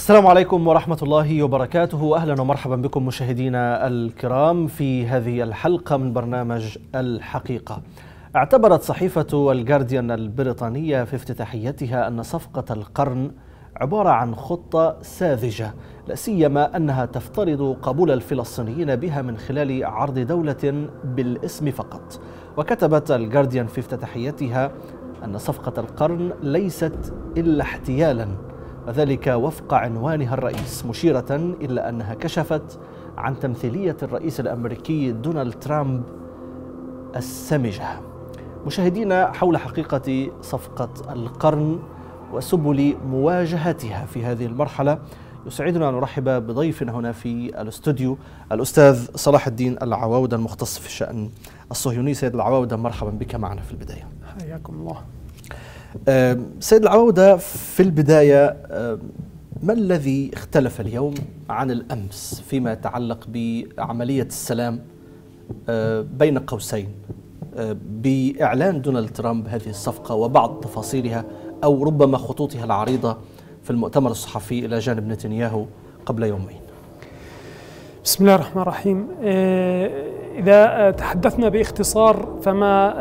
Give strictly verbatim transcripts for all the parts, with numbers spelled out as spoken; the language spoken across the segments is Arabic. السلام عليكم ورحمة الله وبركاته، أهلا ومرحبا بكم مشاهدينا الكرام في هذه الحلقة من برنامج الحقيقة. اعتبرت صحيفة الجارديان البريطانية في افتتاحيتها أن صفقة القرن عبارة عن خطة ساذجة، لا سيما أنها تفترض قبول الفلسطينيين بها من خلال عرض دولة بالاسم فقط. وكتبت الجارديان في افتتاحيتها أن صفقة القرن ليست إلا احتيالا، وذلك وفق عنوانها الرئيس، مشيرة إلى أنها كشفت عن تمثيلية الرئيس الأمريكي دونالد ترامب السمجة. مشاهدينا، حول حقيقة صفقة القرن وسبل مواجهتها في هذه المرحلة يسعدنا أن نرحب بضيفنا هنا في الاستوديو الأستاذ صلاح الدين العواودة، المختص في الشأن الصهيوني. سيد العواودة، مرحبا بك معنا في البداية. حياكم الله. سيد العواودة، في البداية، ما الذي اختلف اليوم عن الأمس فيما يتعلق بعملية السلام بين قوسين بإعلان دونالد ترامب هذه الصفقة وبعض تفاصيلها أو ربما خطوطها العريضة في المؤتمر الصحفي إلى جانب نتنياهو قبل يومين؟ بسم الله الرحمن الرحيم. إذا تحدثنا باختصار فما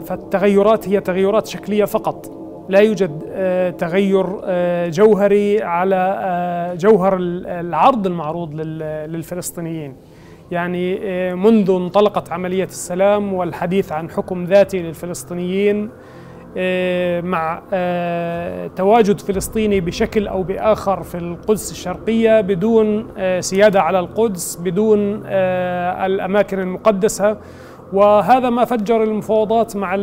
فالتغيرات هي تغيرات شكلية فقط، لا يوجد تغير جوهري على جوهر العرض المعروض للفلسطينيين. يعني منذ انطلقت عملية السلام والحديث عن حكم ذاتي للفلسطينيين مع تواجد فلسطيني بشكل أو بآخر في القدس الشرقية بدون سيادة على القدس، بدون الأماكن المقدسة، وهذا ما فجر المفاوضات مع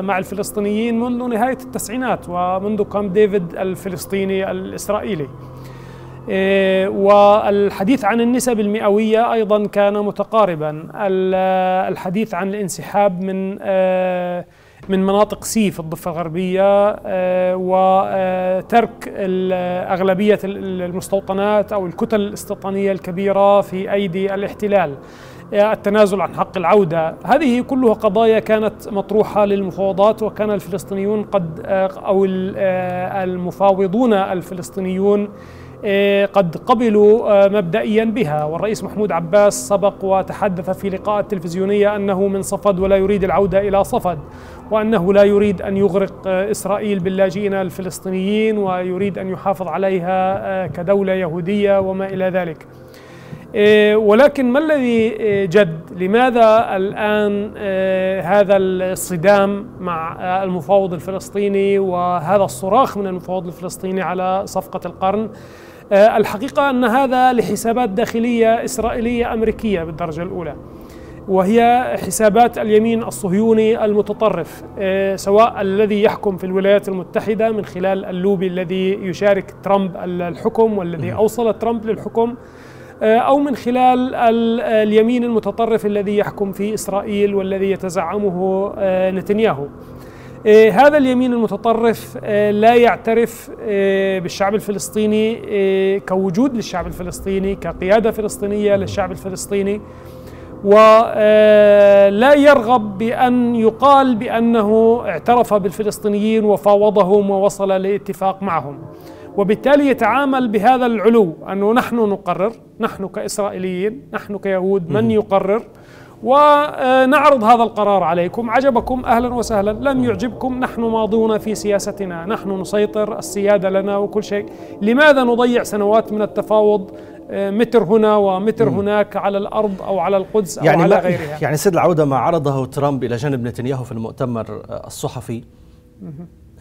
مع الفلسطينيين منذ نهاية التسعينات ومنذ كامب ديفيد الفلسطيني الإسرائيلي. والحديث عن النسب المئوية أيضا كان متقاربا، الحديث عن الانسحاب من من مناطق سي في الضفة الغربية وترك أغلبية المستوطنات أو الكتل الاستيطانية الكبيرة في أيدي الاحتلال، التنازل عن حق العودة، هذه كلها قضايا كانت مطروحة للمفاوضات، وكان الفلسطينيون قد أو المفاوضون الفلسطينيون قد قبلوا مبدئيا بها. والرئيس محمود عباس سبق وتحدث في لقاءات تلفزيونية أنه من صفد ولا يريد العودة إلى صفد، وأنه لا يريد أن يغرق إسرائيل باللاجئين الفلسطينيين، ويريد أن يحافظ عليها كدولة يهودية وما إلى ذلك. ولكن ما الذي جد؟ لماذا الآن هذا الصدام مع المفاوض الفلسطيني وهذا الصراخ من المفاوض الفلسطيني على صفقة القرن؟ الحقيقة أن هذا لحسابات داخلية إسرائيلية أمريكية بالدرجة الأولى، وهي حسابات اليمين الصهيوني المتطرف، سواء الذي يحكم في الولايات المتحدة من خلال اللوبي الذي يشارك ترامب الحكم والذي أوصل ترامب للحكم، أو من خلال اليمين المتطرف الذي يحكم في إسرائيل والذي يتزعمه نتنياهو. هذا اليمين المتطرف لا يعترف بالشعب الفلسطيني كوجود للشعب الفلسطيني، كقيادة فلسطينية للشعب الفلسطيني، ولا يرغب بأن يقال بأنه اعترف بالفلسطينيين وفاوضهم ووصل لاتفاق معهم، وبالتالي يتعامل بهذا العلو أنه نحن نقرر، نحن كإسرائيليين، نحن كيهود من يقرر، ونعرض هذا القرار عليكم، عجبكم أهلا وسهلا، لم يعجبكم نحن ماضون في سياستنا، نحن نسيطر، السيادة لنا وكل شيء. لماذا نضيع سنوات من التفاوض متر هنا ومتر هناك على الأرض أو على القدس أو يعني على غيرها؟ يعني سيد العودة، ما عرضه ترامب إلى جانب نتنياهو في المؤتمر الصحفي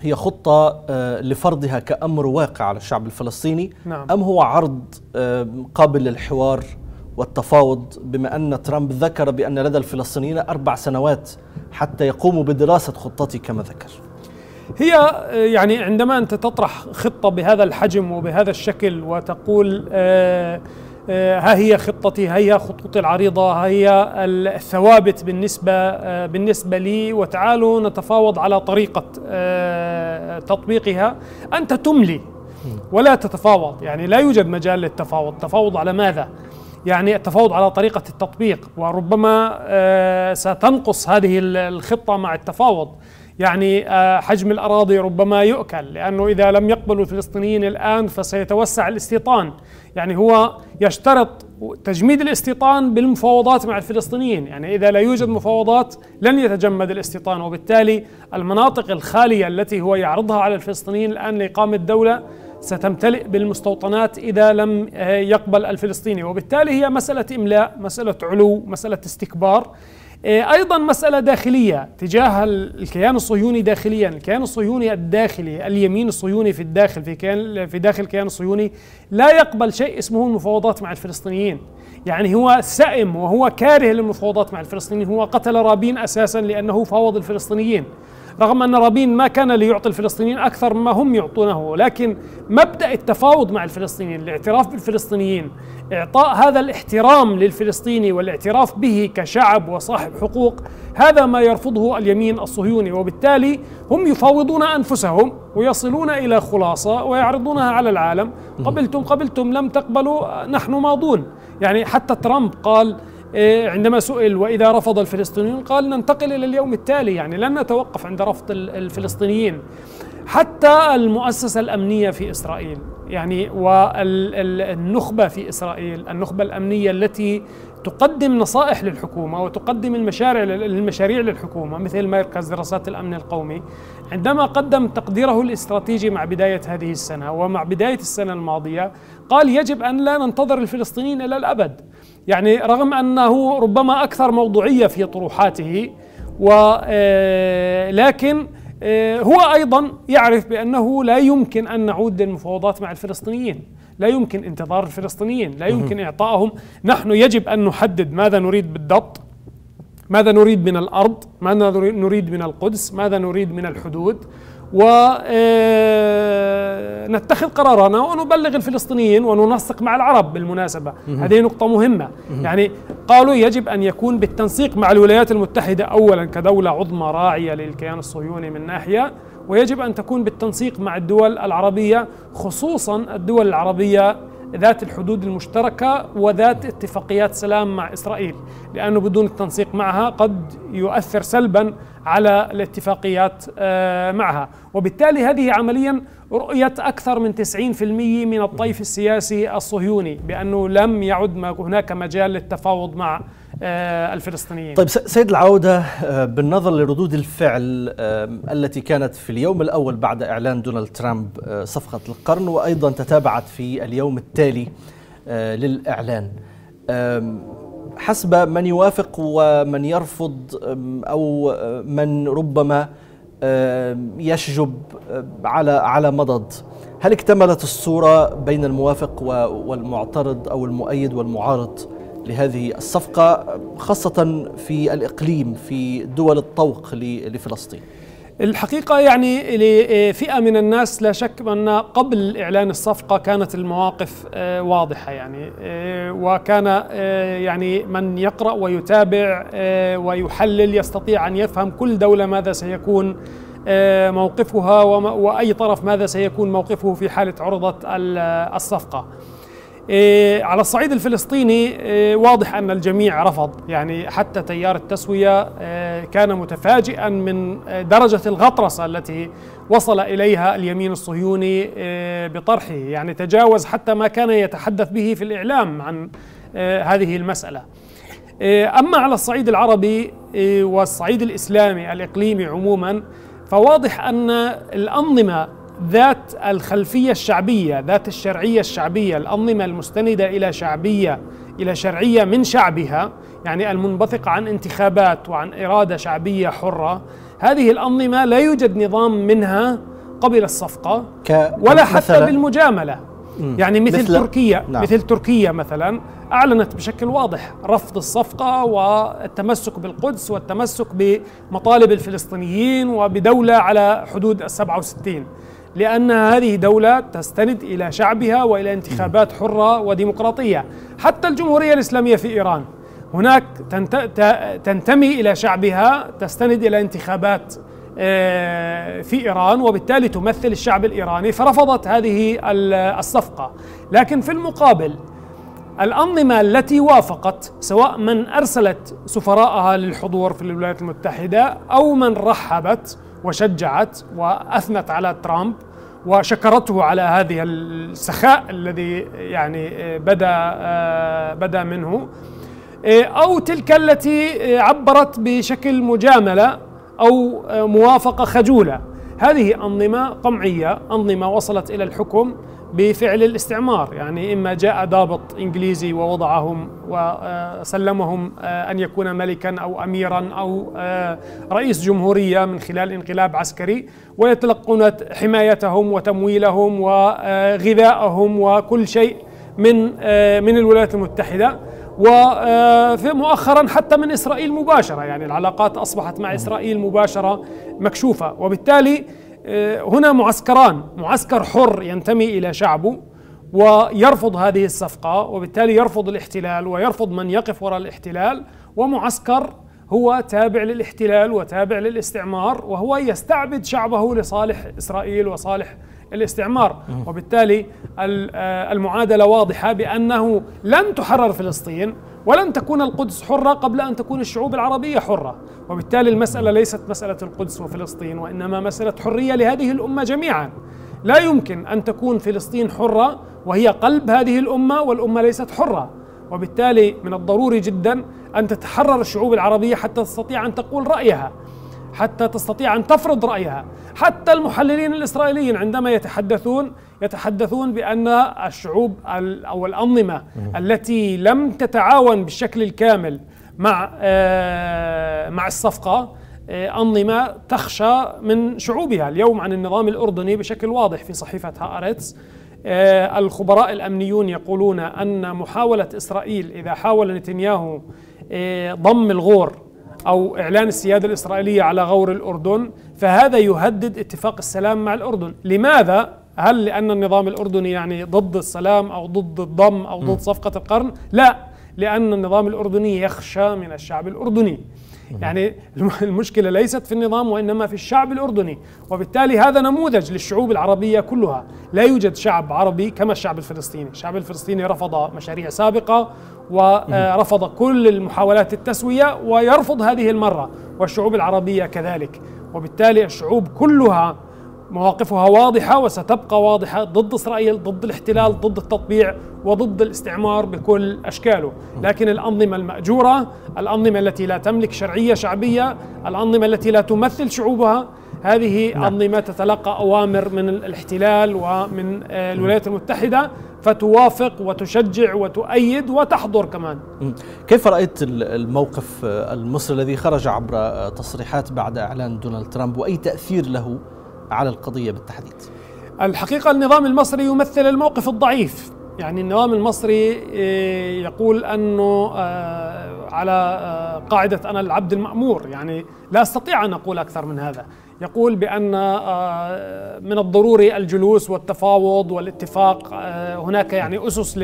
هي خطة لفرضها كأمر واقع على الشعب الفلسطيني، نعم، أم هو عرض قابل للحوار والتفاوض، بما أن ترامب ذكر بأن لدى الفلسطينيين أربع سنوات حتى يقوموا بدراسة خطتي كما ذكر؟ هي يعني عندما أنت تطرح خطة بهذا الحجم وبهذا الشكل وتقول آه ها هي خطتي، ها هي خطوطي العريضة، ها هي الثوابت بالنسبة بالنسبة لي، وتعالوا نتفاوض على طريقة تطبيقها، أنت تملي ولا تتفاوض. يعني لا يوجد مجال للتفاوض. تفاوض على ماذا؟ يعني التفاوض على طريقة التطبيق، وربما ستنقص هذه الخطة مع التفاوض. يعني حجم الأراضي ربما يؤكل، لأنه إذا لم يقبلوا الفلسطينيين الآن فسيتوسع الاستيطان. يعني هو يشترط تجميد الاستيطان بالمفاوضات مع الفلسطينيين، يعني إذا لا يوجد مفاوضات لن يتجمد الاستيطان، وبالتالي المناطق الخالية التي هو يعرضها على الفلسطينيين الآن لإقامة دولة ستمتلئ بالمستوطنات إذا لم يقبل الفلسطيني، وبالتالي هي مسألة إملاء، مسألة علو، مسألة استكبار، أيضا مسألة داخلية تجاه الكيان الصهيوني داخليا. الكيان الصهيوني الداخلي، اليمين الصهيوني في الداخل في كيان في داخل الكيان الصهيوني لا يقبل شيء اسمه المفاوضات مع الفلسطينيين، يعني هو سائم وهو كاره للمفاوضات مع الفلسطينيين. هو قتل رابين أساسا لأنه فاوض الفلسطينيين، رغم أن رابين ما كان ليعطي الفلسطينيين أكثر مما هم يعطونه، لكن مبدأ التفاوض مع الفلسطينيين، الاعتراف بالفلسطينيين، إعطاء هذا الاحترام للفلسطيني والاعتراف به كشعب وصاحب حقوق، هذا ما يرفضه اليمين الصهيوني. وبالتالي هم يفاوضون أنفسهم ويصلون إلى خلاصة ويعرضونها على العالم، قبلتم قبلتم، لم تقبلوا، نحن ماضون. يعني حتى ترامب قال عندما سئل وإذا رفض الفلسطينيون قال ننتقل إلى اليوم التالي، يعني لن نتوقف عند رفض الفلسطينيين. حتى المؤسسة الأمنية في إسرائيل، يعني والنخبة في إسرائيل، النخبة الأمنية التي تقدم نصائح للحكومة وتقدم المشاريع المشاريع للحكومة، مثل مركز دراسات الأمن القومي، عندما قدم تقديره الاستراتيجي مع بداية هذه السنة ومع بداية السنة الماضية، قال يجب أن لا ننتظر الفلسطينيين إلى الأبد. يعني رغم أنه ربما أكثر موضوعية في طروحاته، ولكن هو أيضا يعرف بأنه لا يمكن أن نعود للمفاوضات مع الفلسطينيين، لا يمكن انتظار الفلسطينيين، لا يمكن إعطائهم. نحن يجب أن نحدد ماذا نريد بالضبط، ماذا نريد من الأرض، ماذا نريد من القدس، ماذا نريد من الحدود، ونتخذ قرارنا ونبلغ الفلسطينيين وننسق مع العرب. بالمناسبة هذه نقطة مهمة، يعني قالوا يجب أن يكون بالتنسيق مع الولايات المتحدة أولا كدولة عظمى راعية للكيان الصهيوني من ناحية، ويجب أن تكون بالتنسيق مع الدول العربية، خصوصا الدول العربية ذات الحدود المشتركة وذات اتفاقيات سلام مع إسرائيل، لأنه بدون التنسيق معها قد يؤثر سلبا على الاتفاقيات معها. وبالتالي هذه عمليا رؤية أكثر من تسعين بالمئة من الطيف السياسي الصهيوني بأنه لم يعد هناك مجال للتفاوض مع الفلسطينيين. طيب سيد العودة، بالنظر لردود الفعل التي كانت في اليوم الأول بعد إعلان دونالد ترامب صفقة القرن، وأيضا تتابعت في اليوم التالي للإعلان، حسب من يوافق ومن يرفض أو من ربما يشجب على على مضض، هل اكتملت الصورة بين الموافق والمعترض أو المؤيد والمعارض لهذه الصفقة، خاصة في الإقليم، في دول الطوق لفلسطين؟ الحقيقة يعني لفئة من الناس لا شك أن قبل إعلان الصفقة كانت المواقف واضحة، يعني وكان يعني من يقرأ ويتابع ويحلل يستطيع أن يفهم كل دولة ماذا سيكون موقفها وأي طرف ماذا سيكون موقفه في حالة عرضت الصفقة. على الصعيد الفلسطيني واضح أن الجميع رفض، يعني حتى تيار التسوية كان متفاجئا من درجة الغطرسة التي وصل إليها اليمين الصهيوني بطرحه، يعني تجاوز حتى ما كان يتحدث به في الإعلام عن هذه المسألة. أما على الصعيد العربي والصعيد الإسلامي الإقليمي عموما، فواضح أن الأنظمة ذات الخلفية الشعبية، ذات الشرعية الشعبية، الأنظمة المستندة إلى شعبية إلى شرعية من شعبها، يعني المنبثقة عن انتخابات وعن إرادة شعبية حرة، هذه الأنظمة لا يوجد نظام منها قبل الصفقة ولا حتى بالمجاملة. يعني مثل, مثل تركيا نعم. مثل تركيا مثلا أعلنت بشكل واضح رفض الصفقة والتمسك بالقدس والتمسك بمطالب الفلسطينيين وبدولة على حدود السبعة وستين، لأن هذه دولة تستند إلى شعبها وإلى انتخابات حرة وديمقراطية. حتى الجمهورية الإسلامية في إيران هناك تنتمي إلى شعبها، تستند إلى انتخابات في إيران وبالتالي تمثل الشعب الإيراني، فرفضت هذه الصفقة. لكن في المقابل الأنظمة التي وافقت، سواء من أرسلت سفراءها للحضور في الولايات المتحدة أو من رحبت، وشجعت وأثنت على ترامب وشكرته على هذه السخاء الذي يعني بدأ بدأ منه، أو تلك التي عبرت بشكل مجاملة أو موافقة خجولة. هذه أنظمة قمعية، أنظمة وصلت إلى الحكم بفعل الاستعمار، يعني إما جاء ضابط إنجليزي ووضعهم وسلمهم أن يكون ملكا أو أميرا أو رئيس جمهورية من خلال انقلاب عسكري، ويتلقون حمايتهم وتمويلهم وغذائهم وكل شيء من من الولايات المتحدة، ومؤخرا حتى من إسرائيل مباشرة، يعني العلاقات أصبحت مع إسرائيل مباشرة مكشوفة. وبالتالي هنا معسكران، معسكر حر ينتمي إلى شعبه ويرفض هذه الصفقة، وبالتالي يرفض الاحتلال ويرفض من يقف وراء الاحتلال، ومعسكر هو تابع للاحتلال وتابع للاستعمار، وهو يستعبد شعبه لصالح إسرائيل وصالح الاستعمار. وبالتالي المعادلة واضحة بأنه لن تحرر فلسطين ولن تكون القدس حرة قبل أن تكون الشعوب العربية حرة، وبالتالي المسألة ليست مسألة القدس وفلسطين، وإنما مسألة حرية لهذه الأمة جميعا. لا يمكن أن تكون فلسطين حرة وهي قلب هذه الأمة والأمة ليست حرة، وبالتالي من الضروري جدا أن تتحرر الشعوب العربية حتى تستطيع أن تقول رأيها، حتى تستطيع أن تفرض رأيها. حتى المحللين الإسرائيليين عندما يتحدثون يتحدثون بأن الشعوب أو الأنظمة التي لم تتعاون بالشكل الكامل مع مع الصفقة أنظمة تخشى من شعوبها. اليوم عن النظام الأردني بشكل واضح في صحيفة هارتس الخبراء الأمنيون يقولون أن محاولة إسرائيل إذا حاول نتنياهو ضم الغور أو إعلان السيادة الإسرائيلية على غور الأردن فهذا يهدد اتفاق السلام مع الأردن. لماذا؟ هل لأن النظام الأردني يعني ضد السلام أو ضد الضم أو ضد صفقة القرن؟ لا، لأن النظام الأردني يخشى من الشعب الأردني. يعني المشكلة ليست في النظام وإنما في الشعب الأردني، وبالتالي هذا نموذج للشعوب العربية كلها. لا يوجد شعب عربي كما الشعب الفلسطيني. الشعب الفلسطيني رفض مشاريع سابقة ورفض كل المحاولات التسوية ويرفض هذه المرة، والشعوب العربية كذلك، وبالتالي الشعوب كلها مواقفها واضحة وستبقى واضحة ضد إسرائيل، ضد الاحتلال، ضد التطبيع، وضد الاستعمار بكل أشكاله. لكن الأنظمة المأجورة، الأنظمة التي لا تملك شرعية شعبية، الأنظمة التي لا تمثل شعوبها، هذه أنظمة تتلقى أوامر من الاحتلال ومن الولايات المتحدة فتوافق وتشجع وتؤيد وتحضر كمان. كيف رأيت الموقف المصري الذي خرج عبر تصريحات بعد إعلان دونالد ترامب، وأي تأثير له على القضية بالتحديد؟ الحقيقة النظام المصري يمثل الموقف الضعيف. يعني النظام المصري يقول أنه على قاعدة أنا العبد المأمور، يعني لا أستطيع أن أقول أكثر من هذا. يقول بأن من الضروري الجلوس والتفاوض والاتفاق، هناك يعني أسس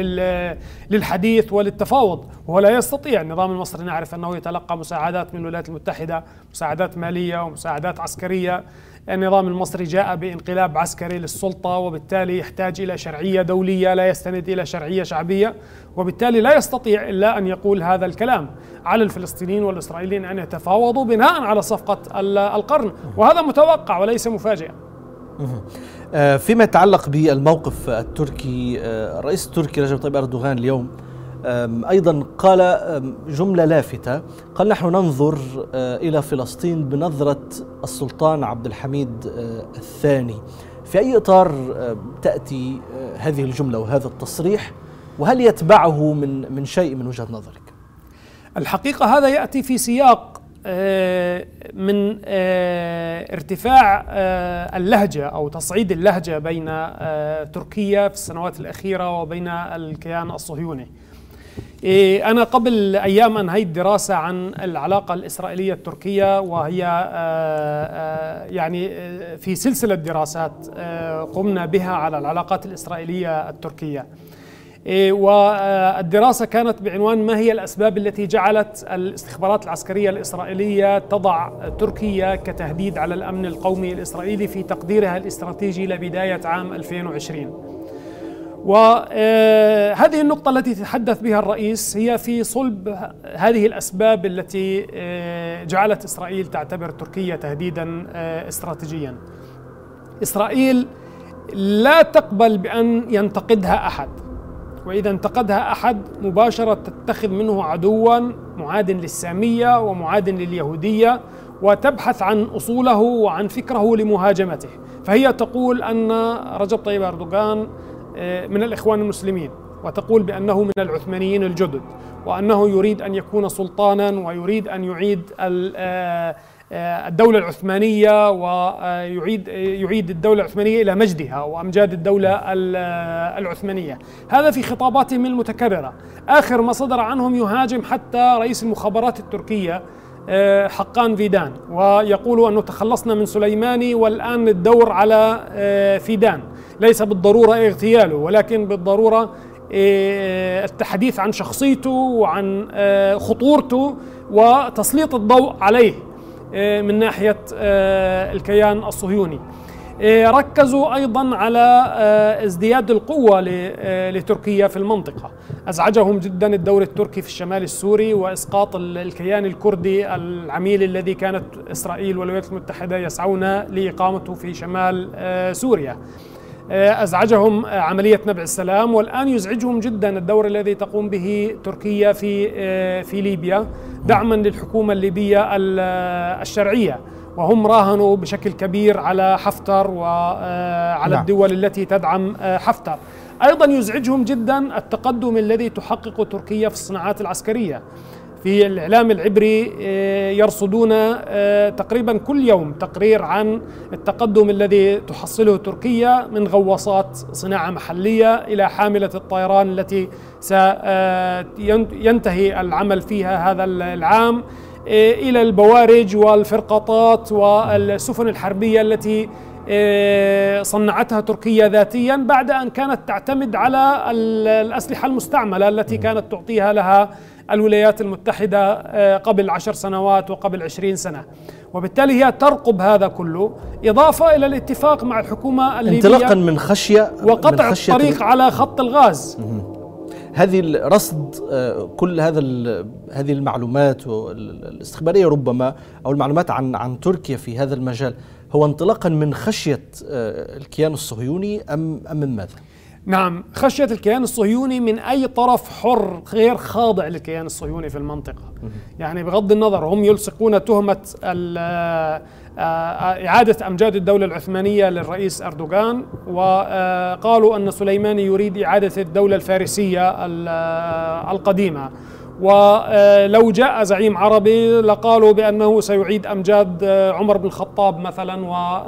للحديث وللتفاوض، وهو لا يستطيع. النظام المصري نعرف أنه يتلقى مساعدات من الولايات المتحدة، مساعدات مالية ومساعدات عسكرية. النظام المصري جاء بانقلاب عسكري للسلطة، وبالتالي يحتاج إلى شرعية دولية لا يستند إلى شرعية شعبية، وبالتالي لا يستطيع إلا أن يقول هذا الكلام. على الفلسطينيين والإسرائيليين أن يتفاوضوا بناء على صفقة القرن، وهذا متوقع وليس مفاجئا. فيما يتعلق بالموقف التركي، الرئيس التركي رجب طيب أردوغان اليوم أيضا قال جملة لافتة، قال نحن ننظر إلى فلسطين بنظرة السلطان عبد الحميد الثاني. في أي إطار تأتي هذه الجملة وهذا التصريح، وهل يتبعه من من شيء من وجهة نظرك؟ الحقيقة هذا يأتي في سياق من ارتفاع اللهجة أو تصعيد اللهجة بين تركيا في السنوات الأخيرة وبين الكيان الصهيوني. أنا قبل أيام أنهيت دراسة عن العلاقة الإسرائيلية التركية، وهي يعني في سلسلة دراسات قمنا بها على العلاقات الإسرائيلية التركية، والدراسة كانت بعنوان ما هي الأسباب التي جعلت الاستخبارات العسكرية الإسرائيلية تضع تركيا كتهديد على الأمن القومي الإسرائيلي في تقديرها الاستراتيجي لبداية عام ألفين وعشرين. وهذه النقطة التي تتحدث بها الرئيس هي في صلب هذه الأسباب التي جعلت إسرائيل تعتبر تركيا تهديدا استراتيجيا. إسرائيل لا تقبل بأن ينتقدها أحد، وإذا انتقدها أحد مباشرة تتخذ منه عدوا معاد للسامية ومعاد لليهودية، وتبحث عن أصوله وعن فكره لمهاجمته. فهي تقول أن رجب طيب أردوغان من الإخوان المسلمين، وتقول بأنه من العثمانيين الجدد، وأنه يريد أن يكون سلطانا ويريد أن يعيد الدولة العثمانية ويعيد يعيد الدولة العثمانية إلى مجدها وأمجاد الدولة العثمانية. هذا في خطاباتهم المتكررة. آخر ما صدر عنهم يهاجم حتى رئيس المخابرات التركية حقان فيدان، ويقول أنه تخلصنا من سليماني والآن الدور على فيدان، ليس بالضرورة اغتياله ولكن بالضرورة التحديث عن شخصيته وعن خطورته وتسليط الضوء عليه من ناحية الكيان الصهيوني. ركزوا أيضا على ازدياد القوة لتركيا في المنطقة، أزعجهم جدا الدور التركي في الشمال السوري وإسقاط الكيان الكردي العميل الذي كانت إسرائيل والولايات المتحدة يسعون لإقامته في شمال سوريا. أزعجهم عملية نبع السلام، والآن يزعجهم جدا الدور الذي تقوم به تركيا في في ليبيا دعما للحكومة الليبية الشرعية، وهم راهنوا بشكل كبير على حفتر وعلى لا. الدول التي تدعم حفتر. أيضا يزعجهم جدا التقدم الذي تحقق تركيا في الصناعات العسكرية. في الإعلام العبري يرصدون تقريبا كل يوم تقرير عن التقدم الذي تحصله تركيا من غواصات صناعة محلية إلى حاملة الطيران التي سينتهي العمل فيها هذا العام، إلى البوارج والفرقاطات والسفن الحربية التي صنعتها تركيا ذاتيا بعد أن كانت تعتمد على الأسلحة المستعملة التي كانت تعطيها لها الولايات المتحدة قبل عشر سنوات وقبل عشرين سنة. وبالتالي هي ترقب هذا كله، إضافة إلى الاتفاق مع الحكومة الليبية انطلاقا من خشية وقطع من خشية الطريق على خط الغاز. هذه رصد كل هذا هذه المعلومات الاستخبارية ربما أو المعلومات عن عن تركيا في هذا المجال هو انطلاقا من خشية الكيان الصهيوني أم أم من ماذا؟ نعم، خشية الكيان الصهيوني من أي طرف حر غير خاضع للكيان الصهيوني في المنطقة. يعني بغض النظر هم يلصقون تهمة إعادة أمجاد الدولة العثمانية للرئيس أردوغان، وقالوا أن سليماني يريد إعادة الدولة الفارسية القديمة، ولو جاء زعيم عربي لقالوا بأنه سيعيد أمجاد عمر بن الخطاب مثلا وما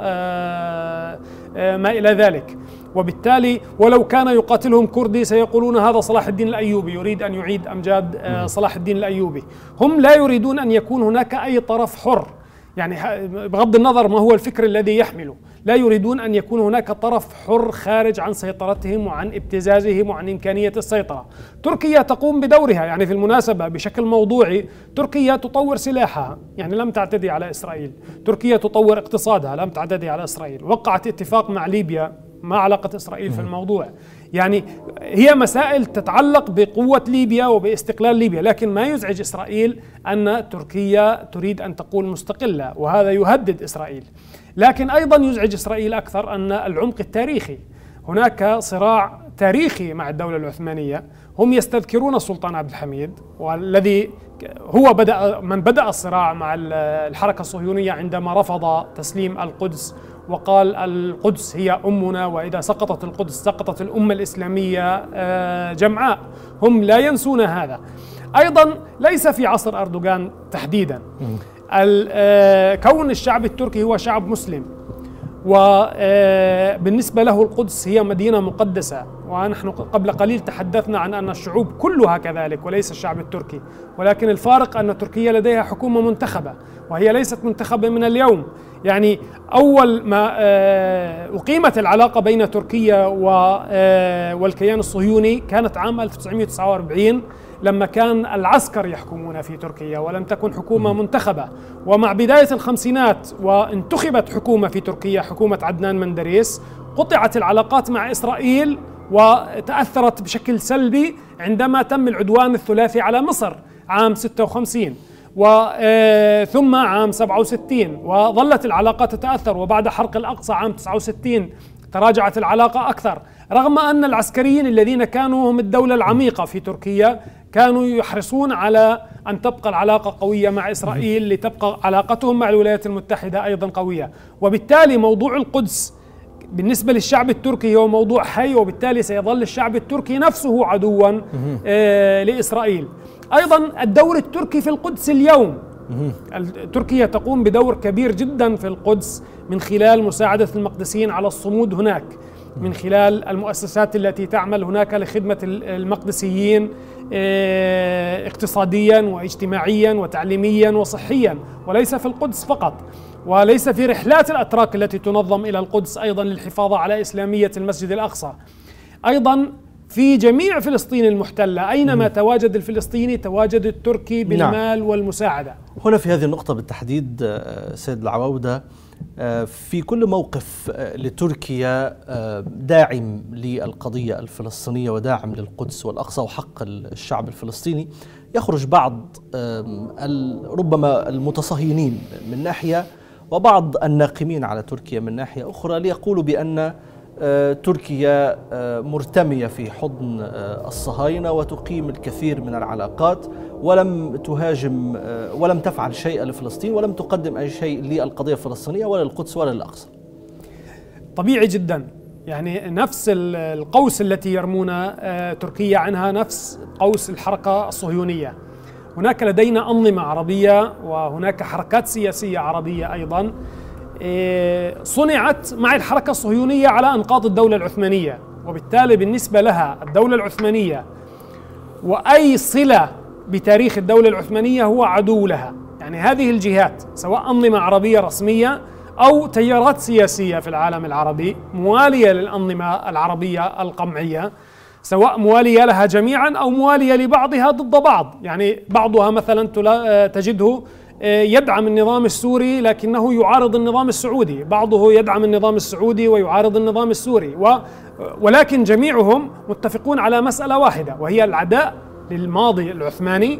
إلى ذلك. وبالتالي ولو كان يقاتلهم كردي سيقولون هذا صلاح الدين الأيوبي يريد أن يعيد أمجاد صلاح الدين الأيوبي. هم لا يريدون أن يكون هناك أي طرف حر، يعني بغض النظر ما هو الفكر الذي يحمله، لا يريدون أن يكون هناك طرف حر خارج عن سيطرتهم وعن ابتزازهم وعن إمكانية السيطرة. تركيا تقوم بدورها، يعني في المناسبة بشكل موضوعي تركيا تطور سلاحها، يعني لم تعتدي على إسرائيل. تركيا تطور اقتصادها، لم تعتدي على إسرائيل. وقعت اتفاق مع ليبيا، ما علاقة إسرائيل في الموضوع؟ يعني هي مسائل تتعلق بقوة ليبيا وباستقلال ليبيا، لكن ما يزعج إسرائيل أن تركيا تريد أن تكون مستقلة، وهذا يهدد إسرائيل. لكن أيضا يزعج إسرائيل أكثر أن العمق التاريخي، هناك صراع تاريخي مع الدولة العثمانية. هم يستذكرون السلطان عبد الحميد، والذي هو بدأ من بدأ الصراع مع الحركة الصهيونية عندما رفض تسليم القدس وقال القدس هي أمنا، وإذا سقطت القدس سقطت الأمة الإسلامية جمعاء. هم لا ينسون هذا. أيضا ليس في عصر أردوغان تحديدا، كون الشعب التركي هو شعب مسلم وبالنسبة له القدس هي مدينة مقدسة، ونحن قبل قليل تحدثنا عن أن الشعوب كلها كذلك وليس الشعب التركي، ولكن الفارق أن تركيا لديها حكومة منتخبة، وهي ليست منتخبة من اليوم. يعني أول ما أقيمت العلاقة بين تركيا والكيان الصهيوني كانت عام ألف وتسعمئة وتسعة وأربعين لما كان العسكر يحكمون في تركيا ولم تكن حكومة منتخبة. ومع بداية الخمسينات وانتخبت حكومة في تركيا، حكومة عدنان مندريس، قطعت العلاقات مع إسرائيل وتأثرت بشكل سلبي عندما تم العدوان الثلاثي على مصر عام ستة وخمسين وثم عام سبعة وستين، وظلت العلاقة تتأثر. وبعد حرق الأقصى عام تسعة وستين تراجعت العلاقة أكثر، رغم أن العسكريين الذين كانوا هم الدولة العميقة في تركيا كانوا يحرصون على أن تبقى العلاقة قوية مع إسرائيل لتبقى علاقتهم مع الولايات المتحدة أيضا قوية. وبالتالي موضوع القدس بالنسبة للشعب التركي هو موضوع حي، وبالتالي سيظل الشعب التركي نفسه عدوا لإسرائيل. أيضا الدور التركي في القدس اليوم، تركيا تقوم بدور كبير جدا في القدس من خلال مساعدة المقدسيين على الصمود هناك، من خلال المؤسسات التي تعمل هناك لخدمة المقدسيين اقتصاديا واجتماعيا وتعليميا وصحيا، وليس في القدس فقط، وليس في رحلات الأتراك التي تنظم إلى القدس أيضا للحفاظ على إسلامية المسجد الأقصى. أيضا في جميع فلسطين المحتلة أينما تواجد الفلسطيني تواجد التركي بالمال نعم. والمساعدة. هنا في هذه النقطة بالتحديد سيد العواودة، في كل موقف لتركيا داعم للقضية الفلسطينية وداعم للقدس والأقصى وحق الشعب الفلسطيني يخرج بعض ربما المتصهينين من ناحية وبعض الناقمين على تركيا من ناحية أخرى ليقولوا بأن تركيا مرتمية في حضن الصهاينة وتقيم الكثير من العلاقات ولم تهاجم ولم تفعل شيئا لفلسطين ولم تقدم أي شيء للقضية الفلسطينية ولا للقدس ولا للأقصى. طبيعي جدا، يعني نفس القوس التي يرمون تركيا عنها نفس قوس الحركة الصهيونية. هناك لدينا أنظمة عربية وهناك حركات سياسية عربية أيضا صنعت مع الحركة الصهيونية على أنقاض الدولة العثمانية، وبالتالي بالنسبة لها الدولة العثمانية وأي صلة بتاريخ الدولة العثمانية هو عدو لها. يعني هذه الجهات سواء أنظمة عربية رسمية أو تيارات سياسية في العالم العربي موالية للأنظمة العربية القمعية، سواء موالية لها جميعا أو موالية لبعضها ضد بعض. يعني بعضها مثلا تجده يدعم النظام السوري لكنه يعارض النظام السعودي، بعضه يدعم النظام السعودي ويعارض النظام السوري، و ولكن جميعهم متفقون على مسألة واحدة، وهي العداء للماضي العثماني،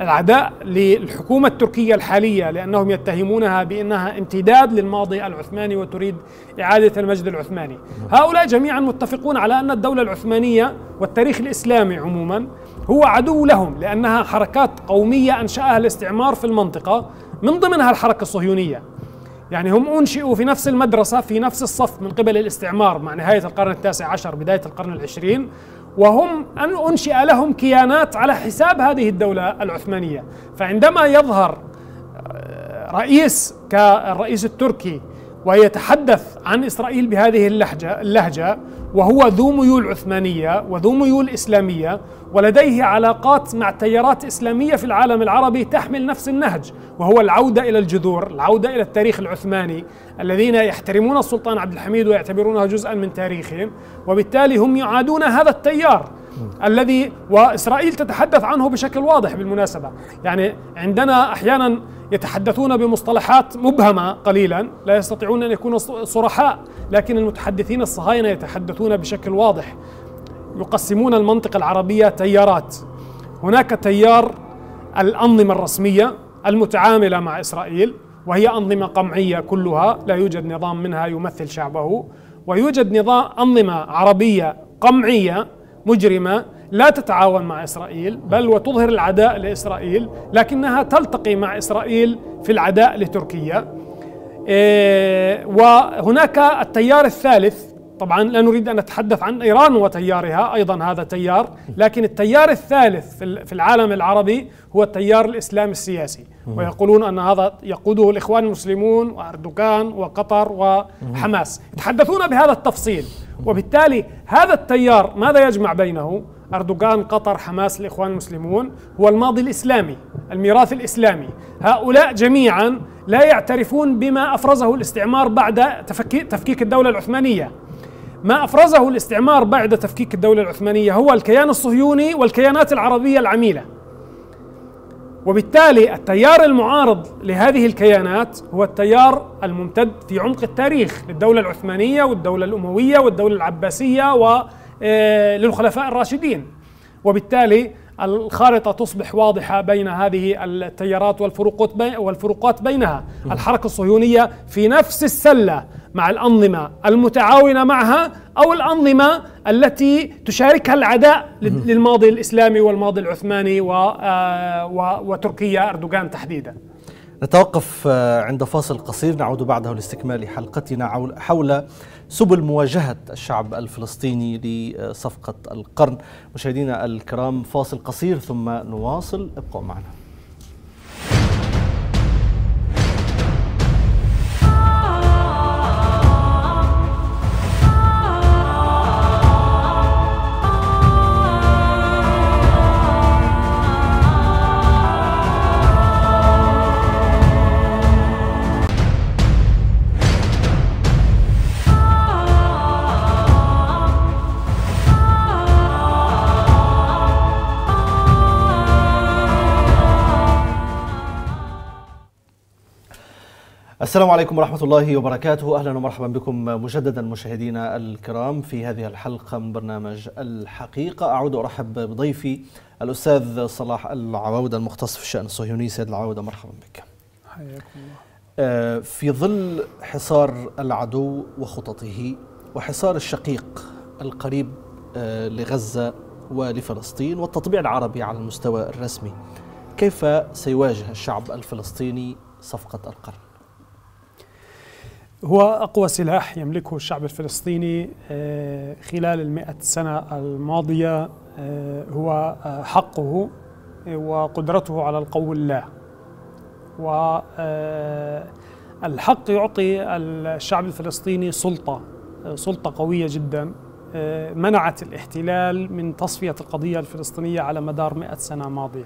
العداء للحكومة التركية الحالية لأنهم يتهمونها بأنها امتداد للماضي العثماني وتريد إعادة المجد العثماني. هؤلاء جميعا متفقون على أن الدولة العثمانية والتاريخ الإسلامي عموما هو عدو لهم، لأنها حركات قومية أنشأها الاستعمار في المنطقة، من ضمنها الحركة الصهيونية. يعني هم أنشئوا في نفس المدرسة في نفس الصف من قبل الاستعمار مع نهاية القرن التاسع عشر بداية القرن العشرين، وهم أن أنشئ لهم كيانات على حساب هذه الدولة العثمانية. فعندما يظهر رئيس كالرئيس التركي ويتحدث عن إسرائيل بهذه اللهجة, اللهجة وهو ذو ميول عثمانية وذو ميول إسلامية ولديه علاقات مع تيارات إسلامية في العالم العربي تحمل نفس النهج، وهو العودة إلى الجذور، العودة إلى التاريخ العثماني، الذين يحترمون السلطان عبد الحميد ويعتبرونه جزءا من تاريخهم، وبالتالي هم يعادون هذا التيار الذي وإسرائيل تتحدث عنه بشكل واضح. بالمناسبة يعني عندنا أحيانا يتحدثون بمصطلحات مبهمة قليلا، لا يستطيعون أن يكونوا صرحاء، لكن المتحدثين الصهاينة يتحدثون بشكل واضح، يقسمون المنطقة العربية تيارات. هناك تيار الأنظمة الرسمية المتعاملة مع إسرائيل، وهي أنظمة قمعية كلها، لا يوجد نظام منها يمثل شعبه، ويوجد نظام أنظمة عربية قمعية مجرمة لا تتعاون مع إسرائيل بل وتظهر العداء لإسرائيل، لكنها تلتقي مع إسرائيل في العداء لتركيا. وهناك التيار الثالث، طبعا لا نريد أن نتحدث عن إيران وتيارها، أيضا هذا تيار، لكن التيار الثالث في العالم العربي هو التيار الإسلامي السياسي، ويقولون أن هذا يقوده الإخوان المسلمون وأردوغان وقطر وحماس، يتحدثون بهذا التفصيل. وبالتالي هذا التيار ماذا يجمع بينه؟ أردوغان، قطر، حماس، الإخوان المسلمون، هو الماضي الإسلامي، الميراث الإسلامي. هؤلاء جميعا لا يعترفون بما أفرزه الاستعمار بعد تفكيك الدولة العثمانية. ما أفرزه الاستعمار بعد تفكيك الدولة العثمانية هو الكيان الصهيوني والكيانات العربية العميلة، وبالتالي التيار المعارض لهذه الكيانات هو التيار الممتد في عمق التاريخ للدولة العثمانية والدولة الأموية والدولة العباسية و للخلفاء الراشدين، وبالتالي الخارطة تصبح واضحة بين هذه التيارات والفروقات بينها. الحركة الصهيونية في نفس السلة مع الأنظمة المتعاونة معها أو الأنظمة التي تشاركها العداء للماضي الإسلامي والماضي العثماني وتركيا أردوغان تحديدا. نتوقف عند فاصل قصير، نعود بعده لاستكمال حلقتنا حول سبل مواجهة الشعب الفلسطيني لصفقة القرن. مشاهدينا الكرام، فاصل قصير ثم نواصل، ابقوا معنا. السلام عليكم ورحمة الله وبركاته، أهلا ومرحبا بكم مجددا مشاهدينا الكرام في هذه الحلقة من برنامج الحقيقة. أعود أرحب بضيفي الأستاذ صلاح العواودة المختص في الشأن الصهيوني. سيد العواودة مرحبا بك. حياكم الله. في ظل حصار العدو وخططه وحصار الشقيق القريب لغزة ولفلسطين والتطبيع العربي على المستوى الرسمي، كيف سيواجه الشعب الفلسطيني صفقة القرن؟ هو أقوى سلاح يملكه الشعب الفلسطيني خلال المئة سنة الماضية هو حقه وقدرته على القول لا. والحق يعطي الشعب الفلسطيني سلطة سلطة قوية جدا منعت الاحتلال من تصفية القضية الفلسطينية على مدار مئة سنة ماضية،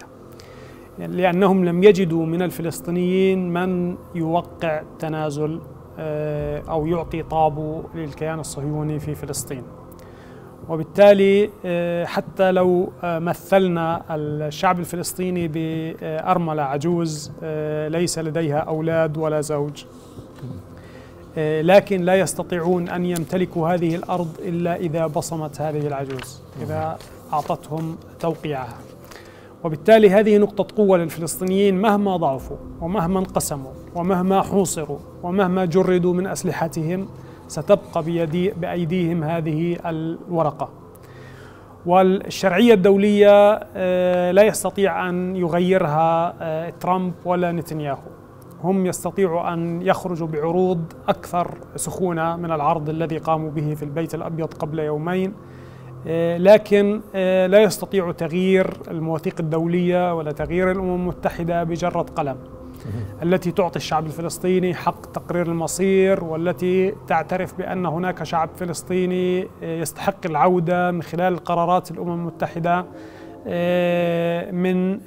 لأنهم لم يجدوا من الفلسطينيين من يوقع تنازل أو يعطي طابو للكيان الصهيوني في فلسطين. وبالتالي حتى لو مثلنا الشعب الفلسطيني بأرملة عجوز ليس لديها أولاد ولا زوج، لكن لا يستطيعون أن يمتلكوا هذه الأرض إلا إذا بصمت هذه العجوز، إذا أعطتهم توقيعها. وبالتالي هذه نقطة قوة للفلسطينيين مهما ضعفوا ومهما انقسموا ومهما حوصروا ومهما جردوا من أسلحتهم، ستبقى بيدي بأيديهم هذه الورقة. والشرعية الدولية لا يستطيع أن يغيرها ترامب ولا نتنياهو، هم يستطيعوا أن يخرجوا بعروض أكثر سخونة من العرض الذي قاموا به في البيت الأبيض قبل يومين، لكن لا يستطيع تغيير المواثيق الدولية ولا تغيير الأمم المتحدة بجرة قلم، التي تعطي الشعب الفلسطيني حق تقرير المصير والتي تعترف بأن هناك شعب فلسطيني يستحق العودة من خلال قرارات الأمم المتحدة من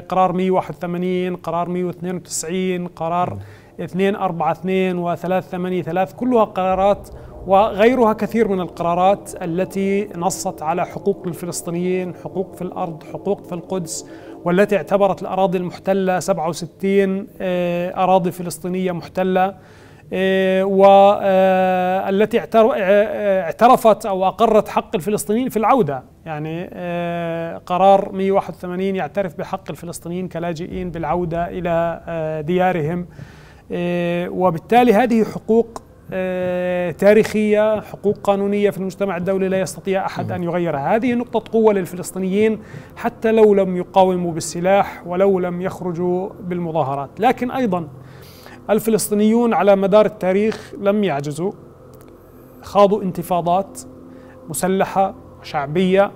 قرار مئة وواحد وثمانين، قرار مئة واثنين وتسعين، قرار اثنين أربعة اثنين و ثلاثة ثمانية ثلاثة، كلها قرارات وغيرها كثير من القرارات التي نصت على حقوق الفلسطينيين، حقوق في الأرض، حقوق في القدس، والتي اعتبرت الأراضي المحتلة سبعة وستين أراضي فلسطينية محتلة، والتي اعترفت أو أقرت حق الفلسطينيين في العودة. يعني قرار مئة وواحد وثمانين يعترف بحق الفلسطينيين كلاجئين بالعودة إلى ديارهم. وبالتالي هذه حقوق تاريخية، حقوق قانونية في المجتمع الدولي لا يستطيع أحد أن يغيرها. هذه نقطة قوة للفلسطينيين حتى لو لم يقاوموا بالسلاح ولو لم يخرجوا بالمظاهرات. لكن أيضا الفلسطينيون على مدار التاريخ لم يعجزوا، خاضوا انتفاضات مسلحة وشعبية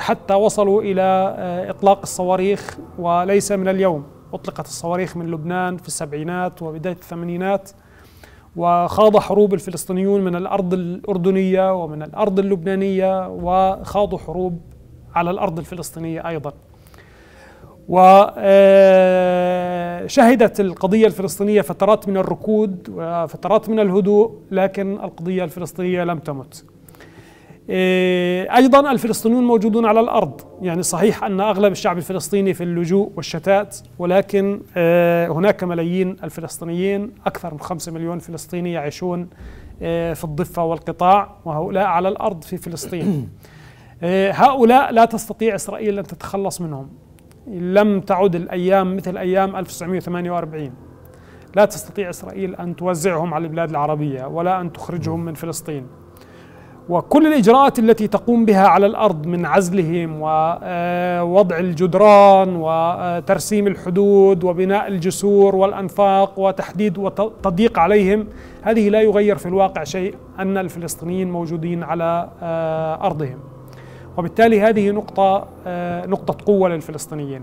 حتى وصلوا إلى إطلاق الصواريخ، وليس من اليوم، أطلقت الصواريخ من لبنان في السبعينات وبداية الثمانينات. وخاض حروب الفلسطينيون من الأرض الأردنية ومن الأرض اللبنانية، وخاضوا حروب على الأرض الفلسطينية أيضا. وشهدت القضية الفلسطينية فترات من الركود وفترات من الهدوء، لكن القضية الفلسطينية لم تمت. أيضا الفلسطينيون موجودون على الأرض، يعني صحيح أن أغلب الشعب الفلسطيني في اللجوء والشتات، ولكن هناك ملايين الفلسطينيين، أكثر من خمسة مليون فلسطيني يعيشون في الضفة والقطاع، وهؤلاء على الأرض في فلسطين. هؤلاء لا تستطيع إسرائيل أن تتخلص منهم، لم تعد الأيام مثل أيام ألف وتسعمئة وثمانية وأربعين، لا تستطيع إسرائيل أن توزعهم على البلاد العربية ولا أن تخرجهم من فلسطين. وكل الإجراءات التي تقوم بها على الأرض من عزلهم ووضع الجدران وترسيم الحدود وبناء الجسور والأنفاق وتحديد وتضييق عليهم، هذه لا يغير في الواقع شيء، أن الفلسطينيين موجودين على أرضهم، وبالتالي هذه نقطة نقطة قوة للفلسطينيين.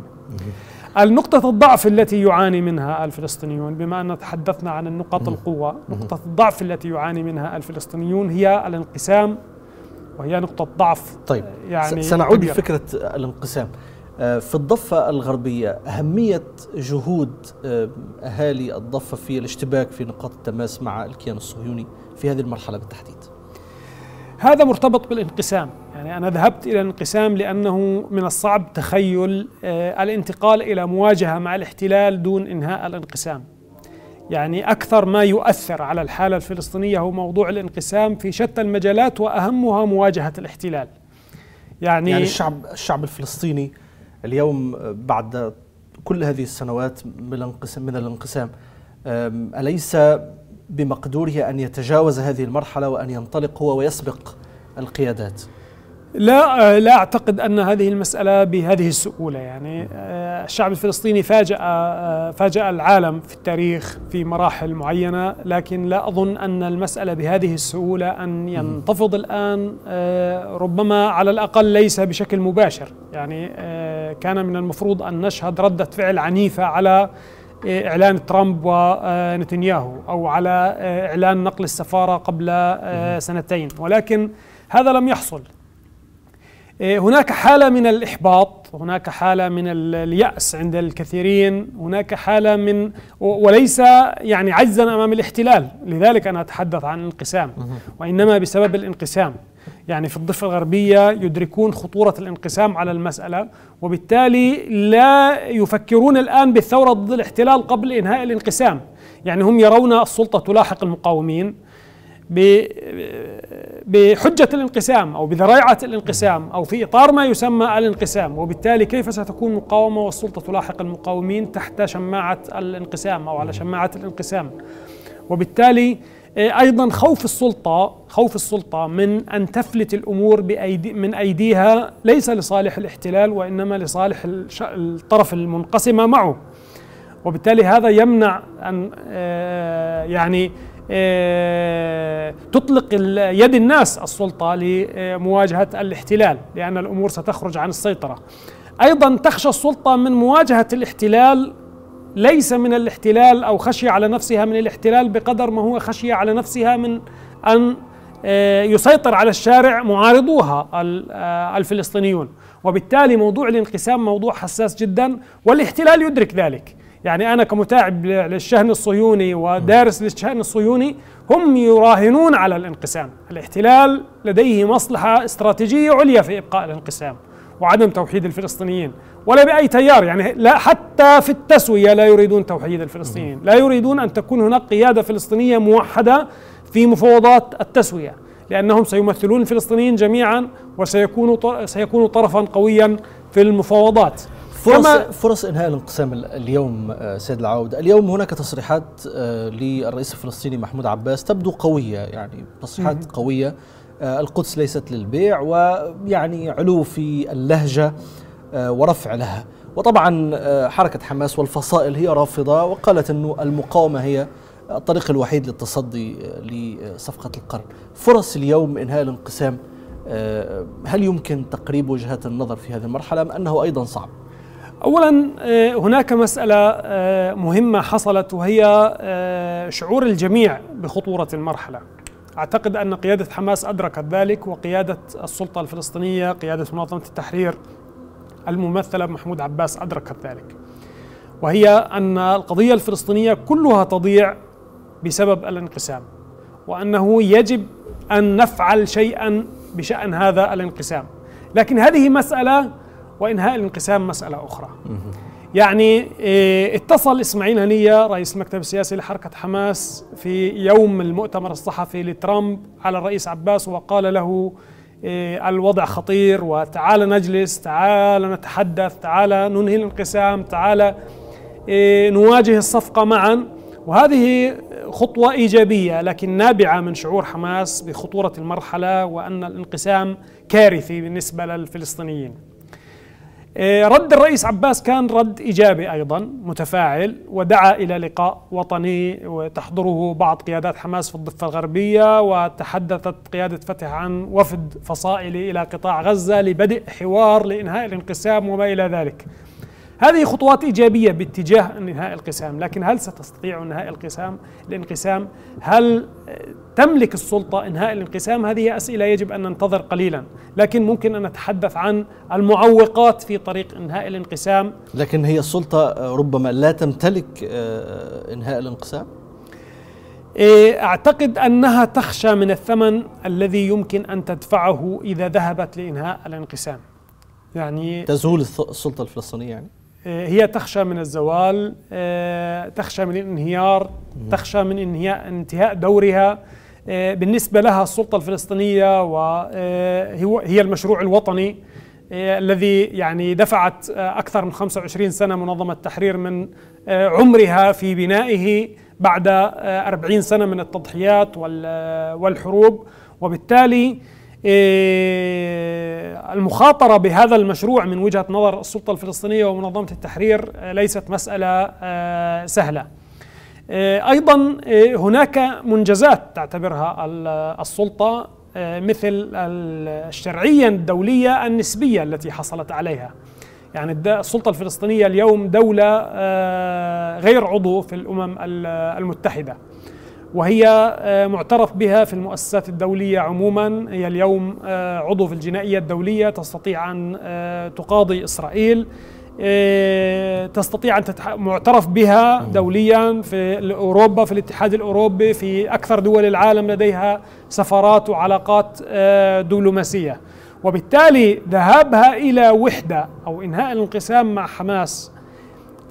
النقطة الضعف التي يعاني منها الفلسطينيون، بما أن تحدثنا عن النقاط القوة، نقطة الضعف التي يعاني منها الفلسطينيون هي الانقسام، وهي نقطة ضعف. طيب يعني سنعود لفكرة الانقسام. في الضفة الغربية أهمية جهود أهالي الضفة في الاشتباك في نقاط التماس مع الكيان الصهيوني في هذه المرحلة بالتحديد، هذا مرتبط بالانقسام. يعني أنا ذهبت إلى الانقسام لأنه من الصعب تخيل الانتقال إلى مواجهة مع الاحتلال دون إنهاء الانقسام. يعني أكثر ما يؤثر على الحالة الفلسطينية هو موضوع الانقسام في شتى المجالات، وأهمها مواجهة الاحتلال. يعني, يعني الشعب الشعب الفلسطيني اليوم بعد كل هذه السنوات من الانقسام أليس بمقدوره أن يتجاوز هذه المرحلة وأن ينطلق هو ويسبق القيادات؟ لا لا أعتقد أن هذه المسألة بهذه السهولة. يعني الشعب الفلسطيني فاجأ فاجأ العالم في التاريخ في مراحل معينة، لكن لا أظن أن المسألة بهذه السهولة أن ينتفض الآن، ربما على الأقل ليس بشكل مباشر. يعني كان من المفروض أن نشهد ردة فعل عنيفة على إعلان ترامب ونتنياهو، أو على إعلان نقل السفارة قبل سنتين، ولكن هذا لم يحصل. هناك حالة من الإحباط، هناك حالة من اليأس عند الكثيرين، هناك حالة من وليس يعني عجزا أمام الاحتلال، لذلك أنا أتحدث عن الانقسام، وإنما بسبب الانقسام. يعني في الضفة الغربية يدركون خطورة الانقسام على المسألة، وبالتالي لا يفكرون الآن بالثورة ضد الاحتلال قبل إنهاء الانقسام. يعني هم يرون السلطة تلاحق المقاومين بحجة الانقسام أو بذريعة الانقسام أو في إطار ما يسمى الانقسام، وبالتالي كيف ستكون المقاومة والسلطة تلاحق المقاومين تحت شماعة الانقسام أو على شماعة الانقسام. وبالتالي أيضا خوف السلطة خوف السلطة من أن تفلت الأمور بأيدي من أيديها، ليس لصالح الاحتلال وإنما لصالح الطرف المنقسمة معه، وبالتالي هذا يمنع أن يعني تطلق يد الناس السلطة لمواجهة الاحتلال، لأن الأمور ستخرج عن السيطرة. أيضا تخشى السلطة من مواجهة الاحتلال، ليس من الاحتلال أو خشية على نفسها من الاحتلال بقدر ما هو خشية على نفسها من أن يسيطر على الشارع معارضوها الفلسطينيون، وبالتالي موضوع الانقسام موضوع حساس جدا، والاحتلال يدرك ذلك. يعني أنا كمتابع للشأن الصهيوني ودارس للشأن الصهيوني، هم يراهنون على الانقسام. الاحتلال لديه مصلحة استراتيجية عليا في إبقاء الانقسام وعدم توحيد الفلسطينيين، ولا بأي تيار. يعني لا حتى في التسوية لا يريدون توحيد الفلسطينيين، لا يريدون أن تكون هناك قيادة فلسطينية موحدة في مفاوضات التسوية، لأنهم سيمثلون الفلسطينيين جميعا وسيكونوا سيكونوا طرفا قويا في المفاوضات. فرص, فرص إنهاء الانقسام اليوم سيد العواودة. اليوم هناك تصريحات للرئيس الفلسطيني محمود عباس تبدو قوية، يعني تصريحات قوية، القدس ليست للبيع، ويعني علو في اللهجة ورفع لها. وطبعا حركة حماس والفصائل هي رافضة، وقالت أنه المقاومة هي الطريق الوحيد للتصدي لصفقة القرن. فرص اليوم إنهاء الانقسام، هل يمكن تقريب وجهات النظر في هذه المرحلة أم أنه أيضا صعب؟ أولا هناك مسألة مهمة حصلت، وهي شعور الجميع بخطورة المرحلة. أعتقد أن قيادة حماس أدركت ذلك، وقيادة السلطة الفلسطينية، قيادة منظمة التحرير الممثلة بمحمود عباس أدركت ذلك، وهي أن القضية الفلسطينية كلها تضيع بسبب الانقسام، وأنه يجب أن نفعل شيئا بشأن هذا الانقسام. لكن هذه مسألة وإنهاء الانقسام مسألة أخرى. يعني اتصل إسماعيل هنية رئيس المكتب السياسي لحركة حماس في يوم المؤتمر الصحفي لترامب على الرئيس عباس وقال له الوضع خطير، وتعال نجلس، تعال نتحدث، تعال ننهي الانقسام، تعال نواجه الصفقة معا. وهذه خطوة إيجابية لكن نابعة من شعور حماس بخطورة المرحلة وأن الانقسام كارثي بالنسبة للفلسطينيين. رد الرئيس عباس كان رد إيجابي أيضا متفاعل، ودعا إلى لقاء وطني وتحضره بعض قيادات حماس في الضفة الغربية، وتحدثت قيادة فتح عن وفد فصائلي إلى قطاع غزة لبدء حوار لإنهاء الانقسام وما إلى ذلك. هذه خطوات إيجابية باتجاه إنهاء القسام، لكن هل ستستطيع إنهاء القسام الانقسام؟ هل تملك السلطة إنهاء الانقسام؟ هذه أسئلة يجب أن ننتظر قليلا، لكن ممكن أن نتحدث عن المعوقات في طريق إنهاء الانقسام. لكن هي السلطة ربما لا تمتلك إنهاء الانقسام؟ أعتقد أنها تخشى من الثمن الذي يمكن أن تدفعه إذا ذهبت لإنهاء الانقسام. يعني تزول السلطة الفلسطينية، يعني هي تخشى من الزوال، تخشى من الانهيار، تخشى من انتهاء دورها. بالنسبة لها السلطة الفلسطينية وهي المشروع الوطني الذي يعني دفعت أكثر من خمسة وعشرين سنة منظمة التحرير من عمرها في بنائه بعد أربعين سنة من التضحيات والحروب، وبالتالي المخاطرة بهذا المشروع من وجهة نظر السلطة الفلسطينية ومنظمة التحرير ليست مسألة سهلة. أيضا هناك منجزات تعتبرها السلطة مثل الشرعية الدولية النسبية التي حصلت عليها. يعني السلطة الفلسطينية اليوم دولة غير عضو في الأمم المتحدة، وهي معترف بها في المؤسسات الدولية عموما، هي اليوم عضو في الجنائية الدولية، تستطيع أن تقاضي إسرائيل، تستطيع أن معترف بها دوليا في أوروبا، في الاتحاد الأوروبي، في أكثر دول العالم لديها سفارات وعلاقات دبلوماسية. وبالتالي ذهابها إلى وحدة أو إنهاء الانقسام مع حماس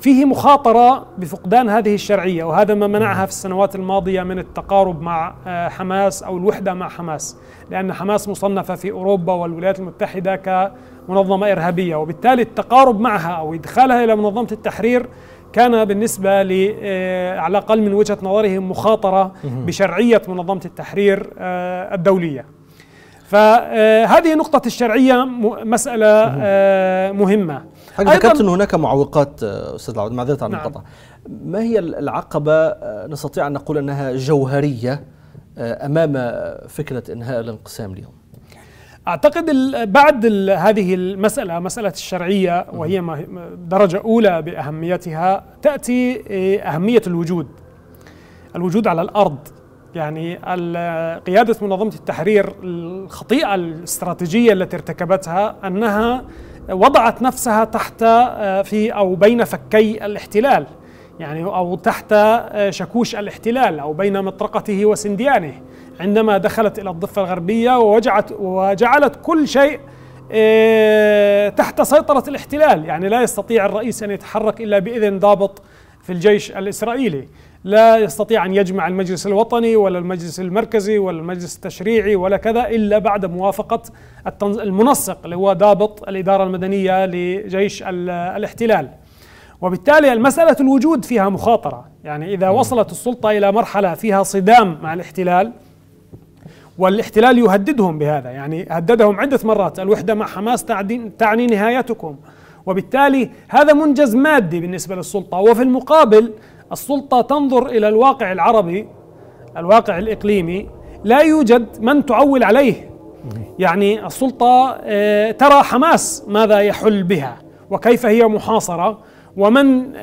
فيه مخاطرة بفقدان هذه الشرعية، وهذا ما منعها في السنوات الماضية من التقارب مع حماس أو الوحدة مع حماس، لأن حماس مصنفة في أوروبا والولايات المتحدة كمنظمة إرهابية، وبالتالي التقارب معها أو إدخالها إلى منظمة التحرير كان بالنسبة ل على الأقل من وجهة نظرهم مخاطرة بشرعية منظمة التحرير الدولية. فهذه نقطة الشرعية مسألة مهمة. ذكرت أن هناك معوقات أستاذ العواودة، معذرة عن المقاطعة. ما هي العقبة نستطيع أن نقول أنها جوهرية أمام فكرة إنهاء الانقسام اليوم؟ أعتقد بعد هذه المسألة، مسألة الشرعية وهي درجة أولى بأهميتها، تأتي أهمية الوجود، الوجود على الأرض. يعني قيادة منظمة التحرير الخطيئة الاستراتيجية التي ارتكبتها أنها وضعت نفسها تحت في أو بين فكي الاحتلال، يعني أو تحت شكوش الاحتلال أو بين مطرقته وسنديانه، عندما دخلت إلى الضفة الغربية ووجعت وجعلت كل شيء تحت سيطرة الاحتلال. يعني لا يستطيع الرئيس أن يتحرك إلا بإذن ضابط في الجيش الإسرائيلي، لا يستطيع أن يجمع المجلس الوطني ولا المجلس المركزي ولا المجلس التشريعي ولا كذا إلا بعد موافقة المنسق اللي هو ضابط الإدارة المدنية لجيش الاحتلال. وبالتالي المسألة الوجود فيها مخاطرة، يعني إذا وصلت السلطة إلى مرحلة فيها صدام مع الاحتلال، والاحتلال يهددهم بهذا، يعني هددهم عدة مرات، الوحدة مع حماس تعني نهايتكم. وبالتالي هذا منجز مادي بالنسبة للسلطة. وفي المقابل السلطة تنظر إلى الواقع العربي، الواقع الإقليمي، لا يوجد من تعول عليه. يعني السلطة ترى حماس ماذا يحل بها وكيف هي محاصرة ومن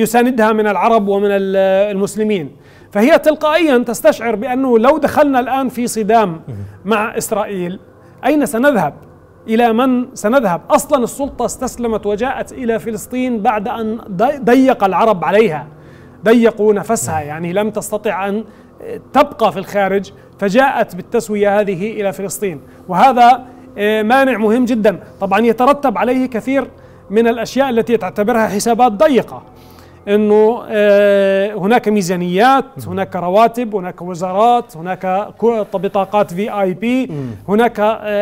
يساندها من العرب ومن المسلمين، فهي تلقائيا تستشعر بأنه لو دخلنا الآن في صدام مع إسرائيل أين سنذهب؟ إلى من سنذهب؟ أصلا السلطة استسلمت وجاءت إلى فلسطين بعد أن ضيق العرب عليها، ضيقوا نفسها، يعني لم تستطع أن تبقى في الخارج، فجاءت بالتسوية هذه إلى فلسطين، وهذا مانع مهم جدا. طبعا يترتب عليه كثير من الأشياء التي تعتبرها حسابات ضيقة، أنه هناك ميزانيات، هناك رواتب، هناك وزارات، هناك بطاقات في آي بي، هناك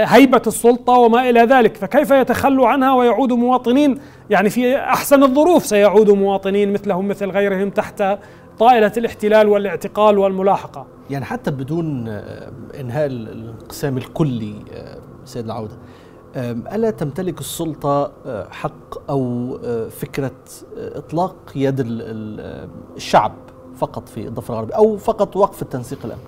هيبة السلطة وما إلى ذلك، فكيف يتخلوا عنها ويعود مواطنين يعني في أحسن الظروف سيعود مواطنين مثلهم مثل غيرهم تحت طائلة الاحتلال والاعتقال والملاحقة. يعني حتى بدون إنهاء الانقسام الكلي سيد العودة، ألا تمتلك السلطة حق أو فكرة إطلاق يد الشعب فقط في الضفة الغربية أو فقط وقف التنسيق الأمني؟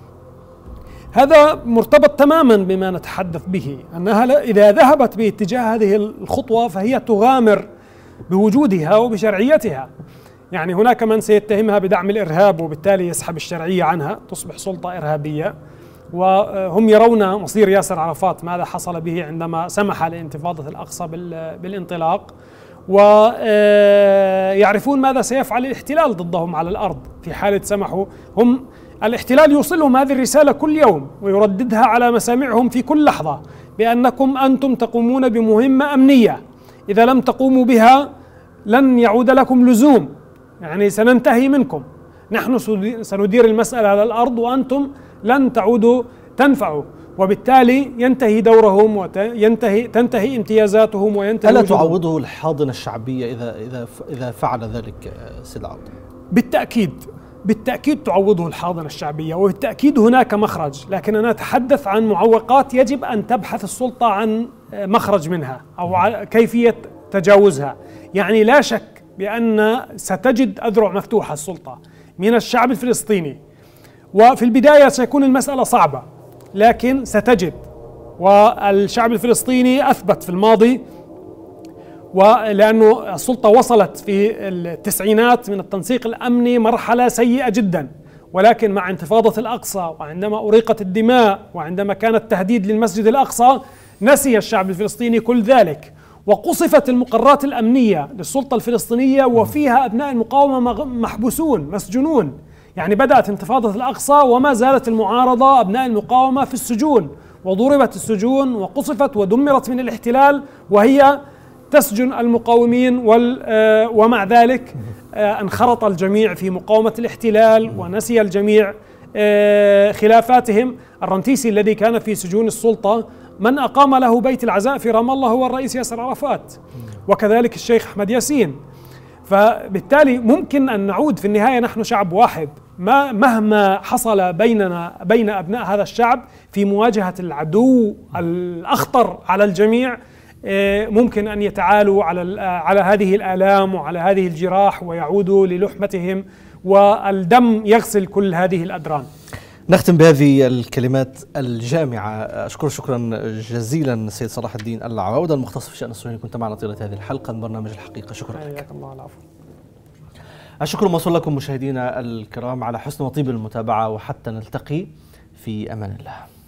هذا مرتبط تماما بما نتحدث به، أنها إذا ذهبت باتجاه هذه الخطوة فهي تغامر بوجودها وبشرعيتها. يعني هناك من سيتهمها بدعم الإرهاب وبالتالي يسحب الشرعية عنها، تصبح سلطة إرهابية. وهم يرون مصير ياسر عرفات ماذا حصل به عندما سمح لانتفاضة الأقصى بالانطلاق، ويعرفون ماذا سيفعل الاحتلال ضدهم على الأرض في حالة سمحوا. هم الاحتلال يوصلهم هذه الرسالة كل يوم ويرددها على مسامعهم في كل لحظة، بأنكم أنتم تقومون بمهمة أمنية، إذا لم تقوموا بها لن يعود لكم لزوم، يعني سننتهي منكم، نحن سندير المسألة على الأرض وأنتم لن تعودوا تنفعوا. وبالتالي ينتهي دورهم وينتهي تنتهي امتيازاتهم وينتهي. ألا تعوضه الحاضنة الشعبية إذا إذا إذا فعل ذلك سيد العودة؟ بالتأكيد بالتأكيد تعوضه الحاضنة الشعبية، وبالتأكيد هناك مخرج، لكن أنا أتحدث عن معوقات يجب أن تبحث السلطة عن مخرج منها أو كيفية تجاوزها. يعني لا شك بأن ستجد أذرع مفتوحة السلطة من الشعب الفلسطيني، وفي البداية سيكون المسألة صعبة، لكن ستجد، والشعب الفلسطيني أثبت في الماضي، ولأنه السلطة وصلت في التسعينات من التنسيق الأمني مرحلة سيئة جدا، ولكن مع انتفاضة الأقصى وعندما أريقت الدماء وعندما كان التهديد للمسجد الأقصى نسي الشعب الفلسطيني كل ذلك، وقصفت المقرات الأمنية للسلطة الفلسطينية وفيها أبناء المقاومة محبوسون مسجونون. يعني بدأت انتفاضة الأقصى وما زالت المعارضة أبناء المقاومة في السجون، وضربت السجون وقصفت ودمرت من الاحتلال وهي تسجن المقاومين، ومع ذلك انخرط الجميع في مقاومة الاحتلال ونسي الجميع خلافاتهم. الرنتيسي الذي كان في سجون السلطة من أقام له بيت العزاء في رام الله هو الرئيس ياسر عرفات، وكذلك الشيخ احمد ياسين. فبالتالي ممكن أن نعود في النهاية، نحن شعب واحد ما مهما حصل بيننا بين أبناء هذا الشعب في مواجهة العدو الأخطر على الجميع، ممكن أن يتعالوا على على هذه الآلام وعلى هذه الجراح ويعودوا للحمتهم، والدم يغسل كل هذه الأدران. نختم بهذه الكلمات الجامعة. أشكر شكرا جزيلا السيد صلاح الدين العواودة المختص في شأن السوري، كنت معنا طيلة هذه الحلقة من برنامج الحقيقة. شكرا لك. الله العفو. الشكر موصول لكم مشاهدينا الكرام على حسن وطيب المتابعة، وحتى نلتقي في أمان الله.